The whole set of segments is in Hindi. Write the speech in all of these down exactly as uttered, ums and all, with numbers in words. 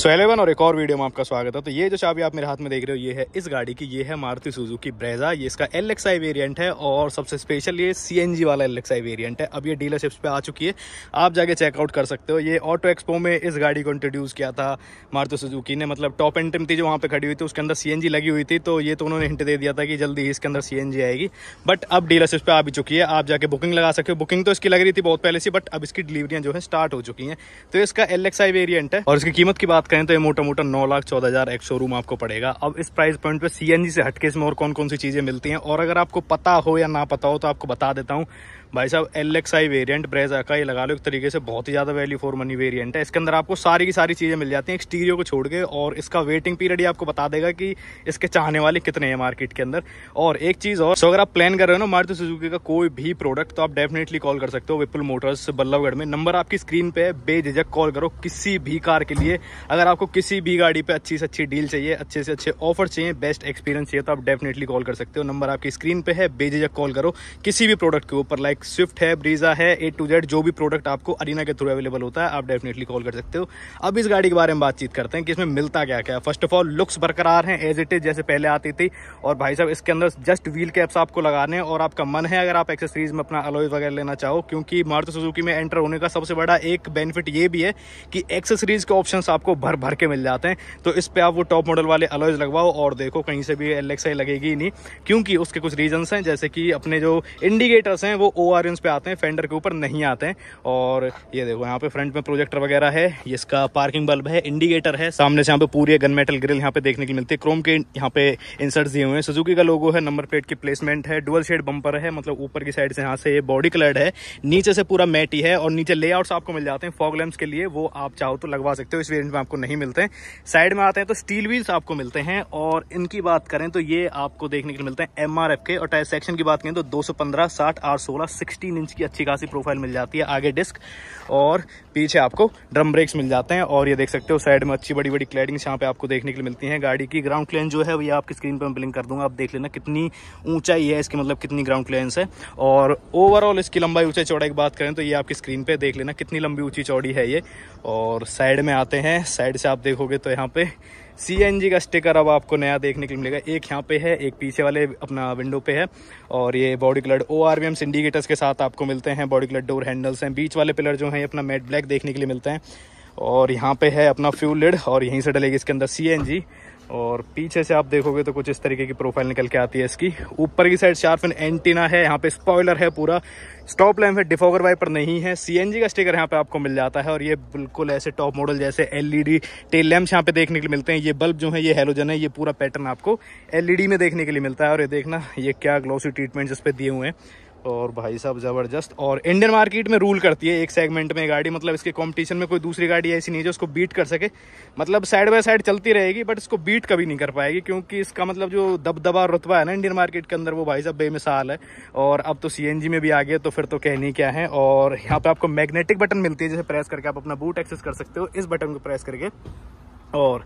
सो एलेवन और एक और वीडियो में आपका स्वागत है। तो ये जो चाबी आप मेरे हाथ में देख रहे हो ये है इस गाड़ी की, ये है मारुति सुजुकी ब्रेजा। ये इसका एल एक्स आई वेरिएंट है और सबसे स्पेशल ये सी एन जी वाला एल एक्स आई वेरिएंट है। अब ये डीलरशिप्स पे आ चुकी है, आप जाके चेकआउट कर सकते हो। ये ऑटो एक्सपो में इस गाड़ी को इंट्रोड्यूस किया था मारुति सुजुकी ने, मतलब टॉप एंड ट्रिम थी जो वहाँ पर खड़ी हुई थी, उसके अंदर सी एन जी लगी हुई थी। तो ये तो उन्होंने हिंट दे दिया था कि जल्दी इसके अंदर सी एन जी आएगी, बट अब डीलरशिप्स पर आ भी चुकी है, आप जाके बुकिंग लगा सकते हो। बुकिंग तो इसकी लग रही थी बहुत पहले से, बट अब इसकी डिलीवरियाँ जो है स्टार्ट हो चुकी हैं। तो इसका एल एक्स आई वेरिएंट है और इसकी कीमत की बात करें तो ये मोटा मोटा नौ लाख चौदह हजार एक शोरूम आपको पड़ेगा। अब इस प्राइस पॉइंट पे सी एन जी से हटके इसमें और कौन कौन सी चीजें मिलती हैं, और अगर आपको पता हो या ना पता हो तो आपको बता देता हूँ भाई साहब, L X I variant Brezza का ये लगा लो एक तरीके से बहुत ही ज़्यादा वैल्यू फॉर मनी वेरिएंट है। इसके अंदर आपको सारी की सारी चीज़ें मिल जाती हैं एक स्टीरियो को छोड़ के, और इसका वेटिंग पीरियड ही आपको बता देगा कि इसके चाहने वाले कितने हैं मार्केट के अंदर। और एक चीज़ और, सो अगर आप प्लान कर रहे हो ना मारुति सुजुकी का कोई भी प्रोडक्ट, तो आप डेफिनेटली कॉल कर सकते हो विपुल मोटर्स बल्लभगढ़ में। नंबर आपकी स्क्रीन पर है, बेझिझक कॉल करो किसी भी कार के लिए। अगर आपको किसी भी गाड़ी पर अच्छी से अच्छी डील चाहिए, अच्छे से अच्छे ऑफर चाहिए, बेस्ट एक्सपीरियंस चाहिए, तो आप डेफिनेटली कॉल कर सकते हो। नंबर आपकी स्क्रीन पर है, बेझिझक कॉल करो किसी भी प्रोडक्ट के ऊपर। लाइक स्विफ्ट है, ब्रीजा है, ए टू जेड, जो भी प्रोडक्ट आपको अरीना के थ्रू अवेलेबल होता है आप डेफिनेटली कॉल कर सकते हो। अब इस गाड़ी के बारे में बातचीत करते हैं कि इसमें मिलता क्या क्या है। फर्स्ट ऑफ ऑल लुक्स बरकरार हैं एज इट इज, जैसे पहले आती थी। और भाई साहब इसके अंदर जस्ट व्हील कैप्स आपको लगाने हैं, और आपका मन है अगर आप एक्सेसरीज में अपना अलॉय वगैरह लेना चाहो, क्योंकि मारुति सुजुकी में एंटर होने का सबसे बड़ा एक बेनिफिट ये भी है कि एक्सेसरीज के ऑप्शन आपको भर भर के मिल जाते हैं। तो इस पर आप वो टॉप मॉडल वाले अलॉयज लगवाओ और देखो कहीं से भी एल एक्स आई लगेगी नहीं, क्योंकि उसके कुछ रीजन्स हैं, जैसे कि अपने जो इंडिकेटर्स हैं वो ऑरेंज पे आते हैं, फेंडर के ऊपर नहीं आते हैं। और ये देखो यहाँ पे फ्रंट में प्रोजेक्टर वगैरह है, ये इसका पार्किंग बल्ब है, इंडिकेटर है, सामने से यहाँ पे पूरी गन मेटल ग्रिल यहाँ पे देखने के मिलती है, क्रोम के यहाँ पे इंसर्ट्स दिए हुए हैं, सुजुकी का लोगो है, नंबर प्लेट की प्लेसमेंट है, डुअल शेड बम्पर है, मतलब ऊपर की साइड से यहाँ से ये बॉडी कलर्ड है, नीचे से पूरा मैटी है। और नीचे लेआउट्स आपको मिल जाते हैं फॉग लैंप्स के लिए, वो आप चाहो तो लगवा सकते हो, इस वेरिएंट में आपको नहीं मिलते हैं। साइड में आते हैं तो स्टील व्हील्स आपको मिलते हैं, और इनकी बात करें तो ये आपको देखने के मिलते हैं एम आर एफ के। और टायर सेक्शन की बात करें तो दो सौ पंद्रह साठ आठ सोलह सोलह इंच की अच्छी खासी प्रोफाइल मिल जाती है, आगे डिस्क और पीछे आपको ड्रम ब्रेक्स मिल जाते हैं। और ये देख सकते हो साइड में अच्छी बड़ी बड़ी क्लैडिंग्स यहाँ पे आपको देखने के लिए मिलती हैं। गाड़ी की ग्राउंड क्लियरेंस जो है वो आपकी स्क्रीन पर मैं ब्लिंक कर दूंगा, आप देख लेना कितनी ऊंचाई है इसकी, मतलब कितनी ग्राउंड क्लियरेंस है। और ओवरऑल इसकी लंबाई ऊंचाई चौड़ाई की बात करें तो ये आपकी स्क्रीन पर देख लेना कितनी लंबी ऊंची चौड़ी है ये। और साइड में आते हैं, साइड से आप देखोगे तो यहाँ पे सी एन जी का स्टिकर अब आपको नया देखने के लिए मिलेगा, एक यहाँ पे है, एक पीछे वाले अपना विंडो पे है। और ये body coloured O R V Ms indicators के साथ आपको मिलते हैं, बॉडी कलर्ड डोर हैंडल्स हैं, बीच वाले पिलर जो हैं अपना मैट ब्लैक देखने के लिए मिलते हैं। और यहाँ पे है अपना फ्यूल लिड और यहीं से डलेगी इसके अंदर सी एन जी। और पीछे से आप देखोगे तो कुछ इस तरीके की प्रोफाइल निकल के आती है इसकी। ऊपर की साइड शार्प एंटीना है, यहाँ पे स्पॉइलर है, पूरा स्टॉप लैंप है, डिफॉगर वाइपर नहीं है, सी एन जी का स्टिकर यहाँ पे आपको मिल जाता है। और ये बिल्कुल ऐसे टॉप मॉडल जैसे L E D tail lamps यहाँ पे देखने के लिए मिलते हैं। ये बल्ब जो है ये हेलोजन है, ये पूरा पैटर्न आपको एल ई डी में देखने के लिए मिलता है। और ये देखना ये क्या ग्लॉसी ट्रीटमेंट्स इस पर दिए हुए हैं, और भाई साहब ज़बरदस्त। और इंडियन मार्केट में रूल करती है एक सेगमेंट में गाड़ी, मतलब इसके कंपटीशन में कोई दूसरी गाड़ी ऐसी नहीं है जो इसको बीट कर सके, मतलब साइड बाय साइड चलती रहेगी बट इसको बीट कभी नहीं कर पाएगी, क्योंकि इसका मतलब जो दबदबा रुतबा है ना इंडियन मार्केट के अंदर वो भाई साहब बेमिसाल है। और अब तो सी एन जी में भी आ गए तो फिर तो कहनी क्या है। और यहाँ पर आपको मैग्नेटिक बटन मिलती है, जैसे प्रेस करके आप अपना बूट एक्सेस कर सकते हो, इस बटन को प्रेस करके। और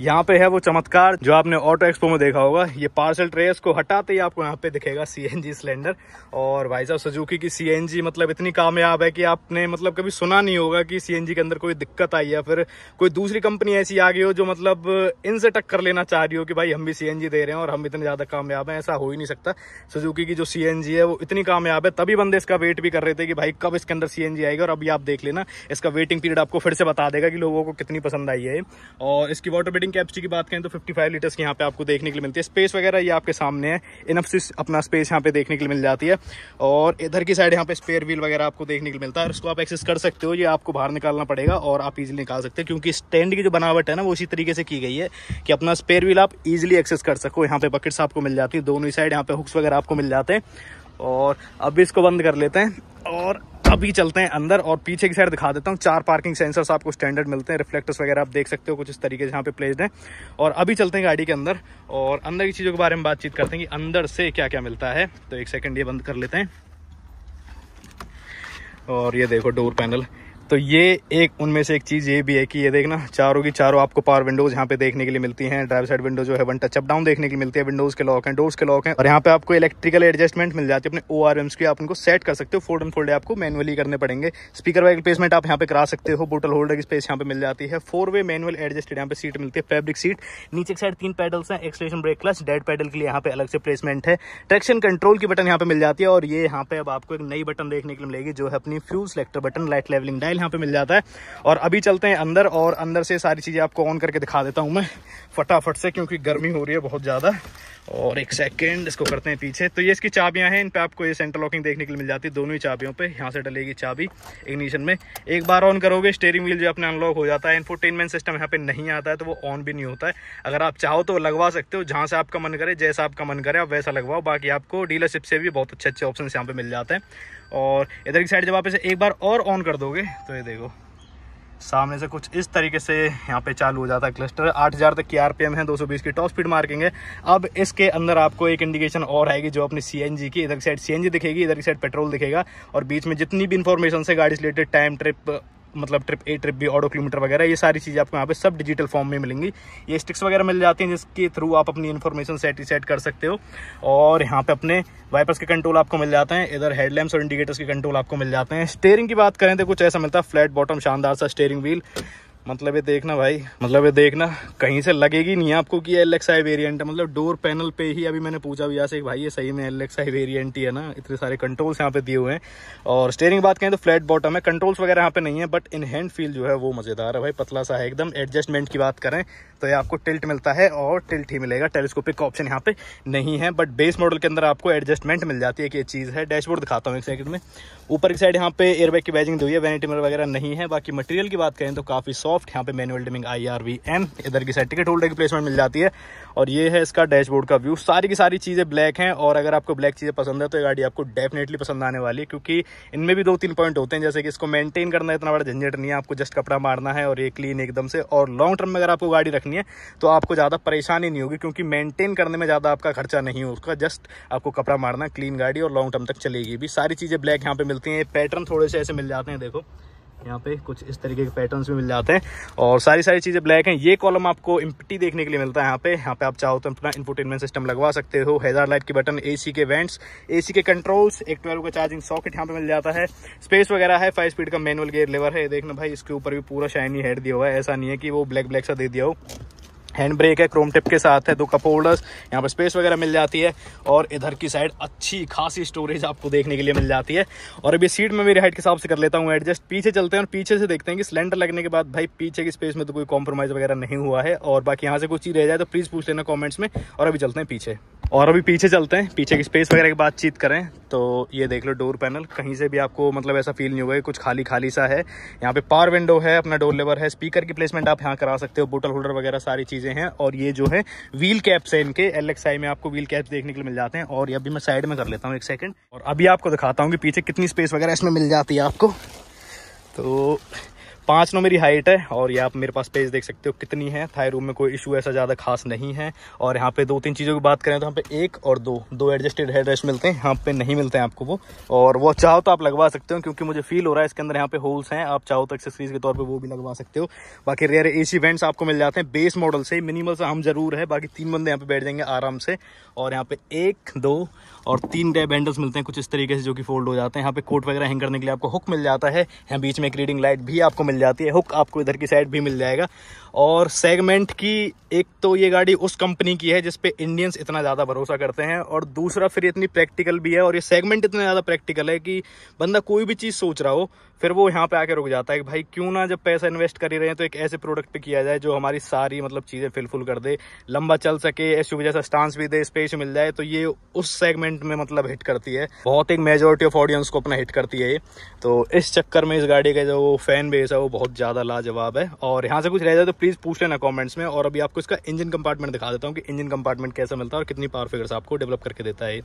यहाँ पे है वो चमत्कार जो आपने ऑटो एक्सपो में देखा होगा, ये पार्सल ट्रे को हटाते ही आपको यहाँ पे दिखेगा सी एन जी सिलेंडर। और भाई साहब सुजुकी की सी एन जी मतलब इतनी कामयाब है कि आपने मतलब कभी सुना नहीं होगा कि सी एन जी के अंदर कोई दिक्कत आई या फिर कोई दूसरी कंपनी ऐसी आ गई हो जो मतलब इनसे टक्कर लेना चाह रही हो कि भाई हम भी सी एन जी दे रहे हैं और हम इतने ज़्यादा कामयाब हैं, ऐसा हो ही नहीं सकता। सुजुकी की जो सी एन जी है वो इतनी कामयाब है, तभी बंदे इसका वेट भी कर रहे थे कि भाई कब इसके अंदर सी एन जी आएगी। और अभी आप देख लेना इसका वेटिंग पीरियड आपको फिर से बता देगा कि लोगों को कितनी पसंद आई है। और इसकी वाटर बेटिंग कैपेसिटी की बात करें तो पचपन लीटर्स की यहाँ पे आपको देखने के लिए मिलती है। स्पेस वगैरह ये आपके सामने है, इनफ अपना स्पेस यहाँ पे देखने के लिए मिल जाती है। और इधर की साइड यहाँ पे स्पेयर व्हील वगैरह आपको देखने के लिए मिलता है, और इसको आप एक्सेस कर सकते हो, ये आपको बाहर निकालना पड़ेगा और आप इजिली निकाल सकते हो, क्योंकि स्टैंड की जो बनावट है ना वो इसी तरीके से की गई है कि अपना स्पेयर व्हील आप इजिली एक्सेस कर सको। यहाँ पे बकेट्स आपको मिल जाती है दोनों ही साइड, यहाँ पे हुक्स वगैरह आपको मिल जाते हैं। और अभी इसको बंद कर लेते हैं और अभी चलते हैं अंदर, और पीछे की साइड दिखा देता हूँ। चार पार्किंग सेंसर्स आपको स्टैंडर्ड मिलते हैं, रिफ्लेक्टर्स वगैरह आप देख सकते हो कुछ इस तरीके से यहाँ पे प्लेस्ड हैं। और अभी चलते हैं गाड़ी के अंदर और अंदर की चीज़ों के बारे में बातचीत करते हैं कि अंदर से क्या क्या मिलता है। तो एक सेकंड ये बंद कर लेते हैं, और ये देखो डोर पैनल तो ये एक उनमें से एक चीज़ ये भी है कि ये देखना चारों की चारों आपको पावर विंडोज़ यहाँ पे देखने के लिए मिलती हैं। ड्राइवर साइड विंडो जो है वन टच अप डाउन देखने के लिए मिलती है, विंडोज़ के लॉक हैं, डोर्स के लॉक हैं, और यहाँ पे आपको इलेक्ट्रिकल एडजस्टमेंट मिल जाती है अपने ओ आर एम्स की, आप उनको सेट कर सकते हो। फोल्ड एंड फोल्ड आपको मैनुअली करने पड़ेंगे। स्पीकर वाइक रिप्लेसमेंट आप यहाँ पे करा सकते हो। बोटल होल्डर की स्पेस यहाँ पे मिल जाती है। फोर वे मैनुअल एडजस्टेड यहाँ पे सीट मिलती है, फैब्रिक सीट। नीचे की साइड तीन पैडल्स हैं, acceleration brake clutch dead pedal के लिए यहाँ पे अलग से प्लेसमेंट है। ट्रैक्शन कंट्रोल की बटन यहाँ पे मिल जाती है, और ये यहाँ पे अब आपको एक नई बटन देखने के लिए मिलेगी जो है अपनी fuel selector button, light levelling dial यहाँ पे मिल जाता है। और अभी चलते हैं अंदर, और अंदर से सारी चीजें आपको ऑन करके दिखा देता हूँ मैं फटाफट से, क्योंकि गर्मी हो रही है बहुत ज्यादा। और एक सेकेंड इसको करते हैं पीछे। तो ये इसकी चाबियां हैं, इन पे आपको ये सेंटर लॉकिंग देखने के लिए मिल जाती है दोनों ही चाबियों पे। यहाँ से डलेगी चाबी इग्निशन में, एक बार ऑन करोगे स्टीयरिंग व्हील जो अपना अनलॉक हो जाता है। इंफोटेनमेंट सिस्टम यहाँ पे नहीं आता है तो वो ऑन भी नहीं होता है। अगर आप चाहो तो लगवा सकते हो, जहाँ से आपका मन करे, जैसा आपका मन करे आप वैसा लगवाओ। बाकी आपको डीलरशिप से भी बहुत अच्छे अच्छे ऑप्शन यहाँ पे मिल जाते हैं। और इधर की साइड जब आप इसे एक बार और ऑन कर दोगे तो ये देखो सामने से कुछ इस तरीके से यहाँ पे चालू हो जाता है क्लस्टर। आठ हज़ार तक की आरपीएम है, दो सौ बीस की टॉप स्पीड मार्किंग है। अब इसके अंदर आपको एक इंडिकेशन और आएगी जो अपनी सीएनजी की, इधर की साइड सीएनजी दिखेगी, इधर की साइड पेट्रोल दिखेगा, और बीच में जितनी भी इंफॉर्मेशन से गाड़ी से रिलेटेड टाइम, ट्रिप मतलब trip A, trip B, auto kilometre वगैरह, ये सारी चीज़ें आपको यहाँ पे सब डिजिटल फॉर्म में मिलेंगी। ये स्टिक्स वगैरह मिल जाती हैं जिसके थ्रू आप अपनी इन्फॉर्मेशन सेट सेट कर सकते हो। और यहाँ पे अपने वाइपर्स के कंट्रोल आपको मिल जाते हैं, इधर हेडलैम्प्स और इंडिकेटर्स के कंट्रोल आपको मिल जाते हैं। स्टेयरिंग की बात करें तो कुछ ऐसा मिलता है, फ्लैट बॉटम, शानदार सा स्टेयरिंग व्हील। मतलब ये देखना भाई, मतलब ये देखना कहीं से लगेगी नहीं आपको कि एल एक्स आई वेरिएंट है। मतलब डोर पैनल पे ही अभी मैंने पूछा भैया से, भाई ये सही में एल एक्स आई वेरिएंट ही है ना? इतने सारे कंट्रोल्स यहाँ पे दिए हुए हैं। और स्टेयरिंग की बात करें तो फ्लैट बॉटम है, कंट्रोल्स वगैरह यहाँ पे नहीं है, बट इन हैंड फील जो है वो मज़ेदार है भाई, पतला सा है एकदम। एडजस्टमेंट की बात करें तो ये आपको टिल्ट मिलता है, और टिल्ट ही मिलेगा, टेलीस्कोपिक ऑप्शन यहाँ पे नहीं है, बट बेस मॉडल के अंदर आपको एडजस्टमेंट मिल जाती है कि ये चीज़ है। डैशबोर्ड दिखाता हूँ एक सेकंड में। ऊपर की साइड यहाँ पे एयरबैग की बैजिंग दी हुई है, वैनिटी मिरर वगैरह नहीं है। बाकी मटेरियल की बात करें तो काफ़ी सॉफ्ट, यहाँ पे manual dimming I R V M, इधर की साइड टिकट होल्डर की प्लेसमेंट मिल जाती है। और ये है इसका डैशबोर्ड का व्यू। सारी की सारी चीज़ें ब्लैक हैं, और अगर आपको ब्लैक चीज़ें पसंद है तो ये गाड़ी आपको डेफिनेटली पसंद आने वाली है, क्योंकि इनमें भी दो तीन पॉइंट होते हैं, जैसे कि इसको मेंटेन करना इतना बड़ा झंझट नहीं है, आपको जस्ट कपड़ा मारना है और ये क्लीन एकदम से। और लॉन्ग टर्म में अगर आपको गाड़ी रखनी है तो आपको ज़्यादा परेशानी नहीं होगी, क्योंकि मेंटेन करने में ज़्यादा आपका खर्चा नहीं हो उसका, जस्ट आपको कपड़ा मारना, क्लीन गाड़ी, और लॉन्ग टर्म तक चलेगी भी। सारी चीज़ें ब्लैक यहाँ पे मिलती हैं। पैटर्न थोड़े से ऐसे मिल जाते हैं, देखो यहाँ पे कुछ इस तरीके के पैटर्न्स भी मिल जाते हैं, और सारी सारी चीज़ें ब्लैक हैं। ये कॉलम आपको एम्प्टी देखने के लिए मिलता है यहाँ पे। यहाँ पे आप चाहो तो अपना इंफोटेनमेंट सिस्टम लगवा सकते हो, हैजार्ड लाइट के बटन, एसी के वेंट्स, एसी के कंट्रोल्स, एक ट्वेल्व का चार्जिंग सॉकेट यहाँ पे मिल जाता है, स्पेस वगैरह है, फाइव स्पीड का मैनुअल गेयर लेवर है। देखना भाई, इसके ऊपर भी पूरा शाइनी हेड दिया हुआ है, ऐसा नहीं है कि वो ब्लैक ब्लैक सा दे दिया हो। हैंड ब्रेक है, क्रोम टिप के साथ है, दो कप होल्डर्स, यहाँ पर स्पेस वगैरह मिल जाती है। और इधर की साइड अच्छी खासी स्टोरेज आपको देखने के लिए मिल जाती है। और अभी सीट में मेरे हाइट के हिसाब से कर लेता हूँ एडजस्ट। पीछे चलते हैं और पीछे से देखते हैं कि सिलेंडर लगने के बाद भाई पीछे की स्पेस में तो कोई कॉम्प्रोमाइज़ वगैरह नहीं हुआ है। और बाकी यहाँ से कुछ चीज़ रह जाए तो प्लीज़ पूछ लेना कॉमेंट्स में। और अभी चलते हैं पीछे और अभी पीछे चलते हैं पीछे की स्पेस वगैरह की बातचीत करें तो ये देख लो, डोर पैनल कहीं से भी आपको मतलब ऐसा फील नहीं होगा कुछ खाली खाली सा है। यहाँ पे पावर विंडो है, अपना डोर लेवर है, स्पीकर की प्लेसमेंट आप यहाँ करा सकते हो, बोतल होल्डर वगैरह सारी चीज़ें हैं। और ये जो है व्हील कैप्स है इनके, एल एक्स आई में आपको व्हील कैप्स देखने के लिए मिल जाते हैं। और ये अभी मैं साइड में कर लेता हूँ एक सेकेंड, और अभी आपको दिखाता हूँ कि पीछे कितनी स्पेस वगैरह इसमें मिल जाती है आपको। तो पाँच नौ मेरी हाइट है, और ये आप मेरे पास स्पेस देख सकते हो कितनी है। थाई रूम में कोई इशू ऐसा ज़्यादा खास नहीं है। और यहाँ पे दो तीन चीज़ों की बात करें तो यहाँ पे एक और दो दो एडजस्टेड हेड रेस्ट मिलते हैं, यहाँ पे नहीं मिलते हैं आपको वो। और वो चाहो तो आप लगवा सकते हो, क्योंकि मुझे फील हो रहा है इसके अंदर यहाँ पे होल्स हैं, आप चाहो तो एक्सेसरीज के तौर पर वो भी लगवा सकते हो। बाकी रेयर एसी वेंट्स आपको मिल जाते हैं, बेस मॉडल से मिनिमल सा हम जरूर है। बाकी तीन बंदे यहाँ पे बैठ जाएंगे आराम से। और यहाँ पे एक, दो और तीन डैब हैंडल्स मिलते हैं कुछ इस तरीके से, जो कि फोल्ड हो जाते हैं। यहाँ पे कोट वगैरह हैंग करने के लिए आपको हुक मिल जाता है, यहाँ बीच में एक रीडिंग लाइट भी आपको मिल जाती है, हुक आपको इधर की साइड भी मिल जाएगा। और सेगमेंट की एक तो ये गाड़ी उस कंपनी की है जिस पे इंडियंस इतना ज़्यादा भरोसा करते हैं, और दूसरा फिर इतनी प्रैक्टिकल भी है। और ये सेगमेंट इतना ज़्यादा प्रैक्टिकल है कि बंदा कोई भी चीज़ सोच रहा हो फिर वो यहाँ पे आके रुक जाता है कि भाई क्यों ना जब पैसा इन्वेस्ट कर ही रहे हैं तो एक ऐसे प्रोडक्ट पे किया जाए जो हमारी सारी मतलब चीज़ें फिलफुल कर दे, लंबा चल सके, एसयूवी जैसा स्टांस भी दे, स्पेस मिल जाए। तो ये उस सेगमेंट में मतलब हिट करती है, बहुत एक मेजोरिटी ऑफ ऑडियंस को अपना हिट करती है ये। तो इस चक्कर में इस गाड़ी का जो फैन बेस है वो बहुत ज़्यादा लाजवाब है। और यहाँ से कुछ रह जाए तो प्लीज़ पूछ लेना कॉमेंट्स में। और अभी आपको इसका इंजन कंपार्टमेंट दिखा देता हूँ कि इंजन कंपार्टमेंट कैसा मिलता है और कितनी पावर फिगर्स आपको डेवलप करके देता है।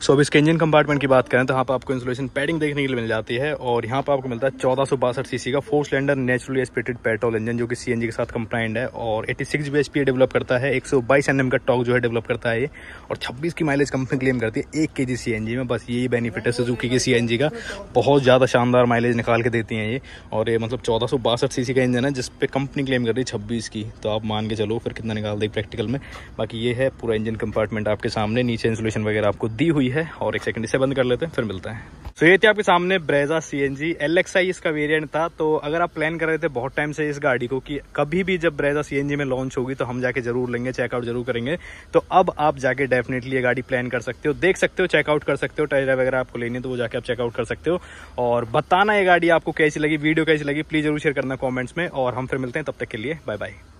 सो अब इसके इंजन कंपार्टमेंट की बात करें तो यहाँ पर आपको इंसुलेशन पैडिंग देखने के लिए मिल जाती है, और यहाँ पर आपको मिलता है चौदह सौ बासठ सीसी का four cylinder naturally aspirated petrol engine जो कि सीएनजी के साथ कंप्लाइंड है और छियासी बीएचपी डेवलप करता है। एक सौ बाईस एनएम का टॉर्क जो है डेवलप करता है ये और छब्बीस की माइलेज कंपनी क्लेम करती है एक केजी सीएनजी में। बस यही बेनिफिट है सुजुकी की सीएनजी का, बहुत ज़्यादा शानदार माइलेज निकाल के देती हैं ये। और ये मतलब चौदह सौ बासठ सीसी का इंजन है जिसपे कंपनी क्लेम कर रही है छब्बीस की, तो आप मान के चलो फिर कितना निकाल देगी प्रैक्टिकल में। बाकी ये है पूरा इंजन कंपार्टमेंट आपके सामने, नीचे इंसुलेशन वगैरह आपको दी हुई है। और एक सेकंड इसे बंद कर लेते हैं, फिर मिलता है। तो so, ये थे आपके सामने Brezza CNG, L X I इसका वेरिएंट था। तो अगर आप प्लान कर रहे थे बहुत टाइम से इस गाड़ी को कि कभी भी जब ब्रेजा सीएनजी में लॉन्च होगी तो हम जाके जरूर लेंगे, चेकआउट जरूर करेंगे, तो अब आप जाके डेफिनेटली ये गाड़ी प्लान कर सकते हो, देख सकते हो, चेकआउट कर सकते हो। टायर वगैरह आपको लेनी है तो वो जाके आप चेकआउट कर सकते हो। और बताना ये गाड़ी आपको कैसी लगी, वीडियो कैसी लगी, प्लीज़ जरूर शेयर करना कॉमेंट्स में। और हम फिर मिलते हैं, तब तक के लिए बाय बाय।